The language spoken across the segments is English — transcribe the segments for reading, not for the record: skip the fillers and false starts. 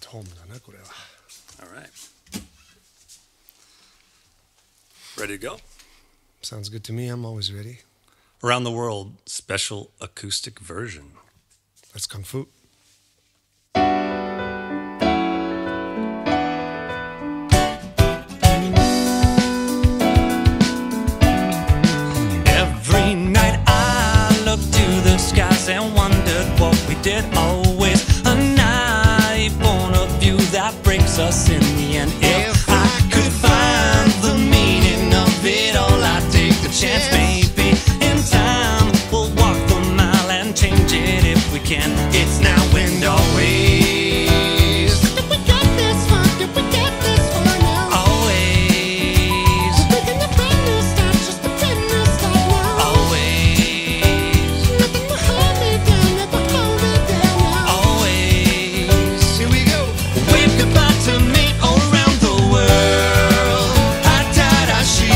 at home だなこれは。All right. Ready to go? Sounds good to me. I'm always ready. Around the World special acoustic version. That's Kung Fu. Every night I looked to the skies and wondered what we did. Always a night born of you that breaks us in the end. If I could find the meaning of it all, I'd take the chance. Maybe in time we'll walk the mile and change it if we can. It's now and always. We got this one, we got this one now. Always. We're gonna bring new stuff, just pretend new stuff now. Always. Nothing will hold me down, nothing will hold me down now. Always. Here we go. Wave goodbye to me around the world. Hatarashi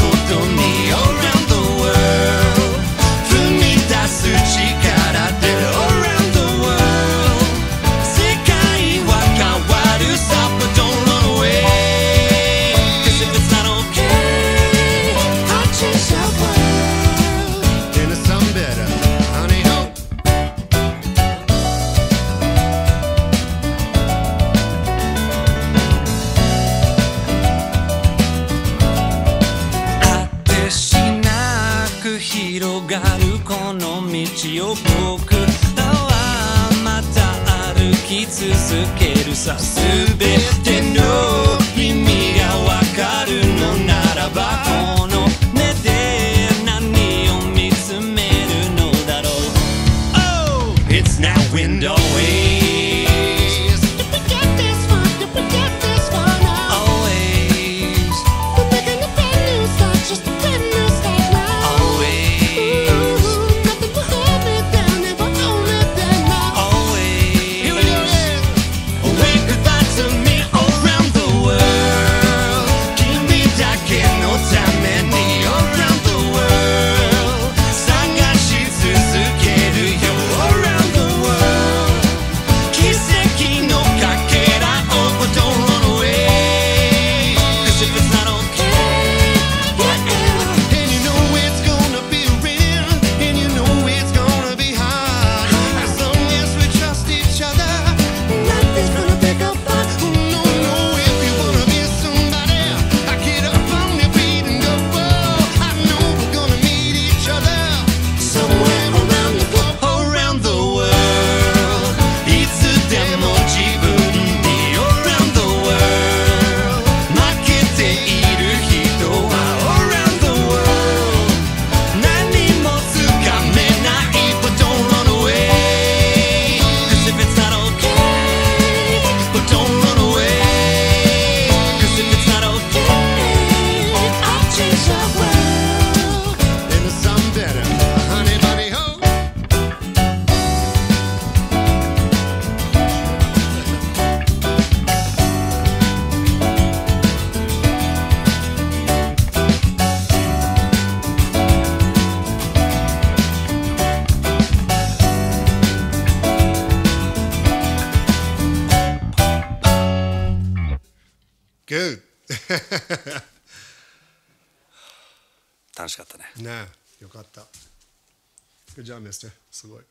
koto ni around the world. Fumitasu chikara de around the world. Sekai wa kawaru sa, but don't run away. 'Cause if it's not okay, I'll change the world. Into something better, honey, hope.あてしなく広がるこの道を僕らはまた歩き続けるさ。すべての意味がわかるのならばこの目で何を見つめるのだろう。Oh! It's now and always. We got this one, we got this one now. Always. We're gonna bring new stuff, just pretend new stuff now. Always. Nothing will hold me down, never hold me down now. Always. Here we go. Wave goodbye to me around the world. Kimi dake no tame ni around the world. Sagashi tsuzukeru yo around the world. Kiseki no kakera o, but don't run away. 'Cause if it's not okay, yeah. And you know it's gonna be real, and you know it's gonna be hard. As long as we trust each other, nothing's gonna break up. No, if you wanna be somebody, I get up on your feet and go. Oh, I know we're gonna meet each other somewhere around the globe, around the world. いつでも自分に around the world. 負けている人は around the world. 何もつかめない but don't run away. 'Cause if it's not okay, but don't run away. 'Cause if it's not okay, I'll change the world. Into something better, honey, buddy, ho. Good. 楽しかったね。ねえ、よかった。Good job, mister. すごい。